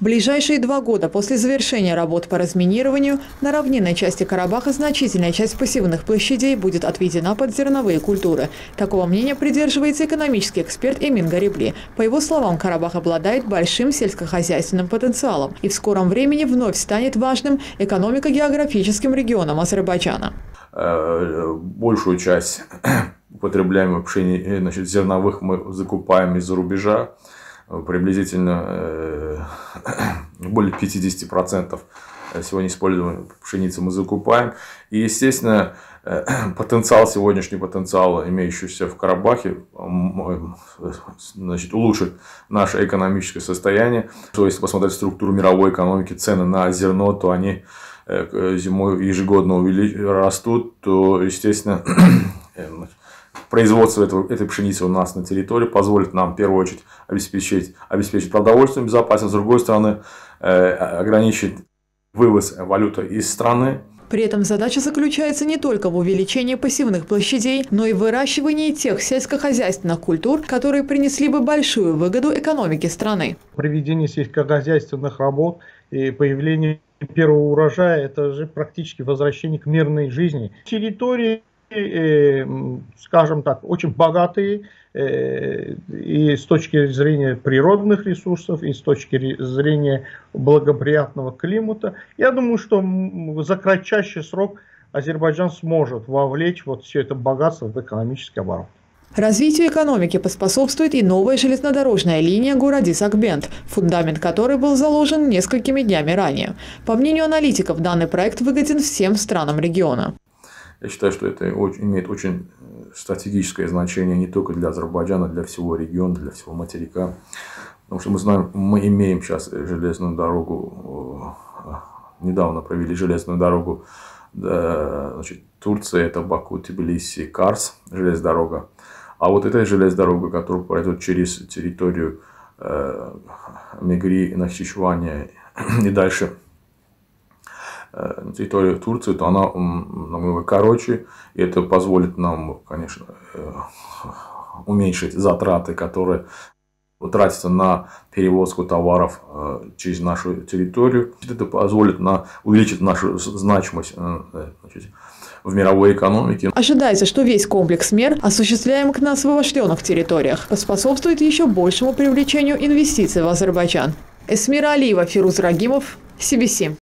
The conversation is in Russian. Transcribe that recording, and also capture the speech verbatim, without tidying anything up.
В ближайшие два года после завершения работ по разминированию на равнинной части Карабаха значительная часть пассивных площадей будет отведена под зерновые культуры. Такого мнения придерживается экономический эксперт Эмин Гарибли. По его словам, Карабах обладает большим сельскохозяйственным потенциалом и в скором времени вновь станет важным экономико-географическим регионом Азербайджана. Большую часть употребляемых пшени, значит, зерновых мы закупаем из-за рубежа. Приблизительно более пятидесяти процентов сегодня используемой пшеницы мы закупаем. И, естественно, потенциал, сегодняшний потенциал, имеющийся в Карабахе, значит, улучшит наше экономическое состояние. То есть, если посмотреть структуру мировой экономики, цены на зерно, то они зимой ежегодно растут, то, естественно, производство этого, этой пшеницы у нас на территории позволит нам, в первую очередь, обеспечить, обеспечить продовольственную безопасность, с другой стороны, э, ограничить вывоз валюты из страны. При этом задача заключается не только в увеличении пассивных площадей, но и в выращивании тех сельскохозяйственных культур, которые принесли бы большую выгоду экономике страны. Проведение сельскохозяйственных работ и появление первого урожая – это же практически возвращение к мирной жизни. Территории, скажем так, очень богатые и с точки зрения природных ресурсов, и с точки зрения благоприятного климата. Я думаю, что за кратчайший срок Азербайджан сможет вовлечь вот все это богатство в экономический оборот. Развитию экономики поспособствует и новая железнодорожная линия города Дисакбент, фундамент которой был заложен несколькими днями ранее. По мнению аналитиков, данный проект выгоден всем странам региона. Я считаю, что это имеет очень стратегическое значение не только для Азербайджана, для всего региона, для всего материка. Потому что мы знаем, мы имеем сейчас железную дорогу, недавно провели железную дорогу, значит, Турция, это Баку, Тбилиси, Карс, железная дорога. А вот эта железная дорога, которая пройдет через территорию Мегри, Нахичевани и дальше территорию Турции, то она намного короче, и это позволит нам, конечно, уменьшить затраты, которые тратятся на перевозку товаров через нашу территорию. Это позволит нам увеличить нашу значимость, значит, в мировой экономике. Ожидается, что весь комплекс мер, осуществляемых на освобожденных территориях, поспособствует еще большему привлечению инвестиций в Азербайджан. Эсмира Алиева, Фируз Рагимов, си би си.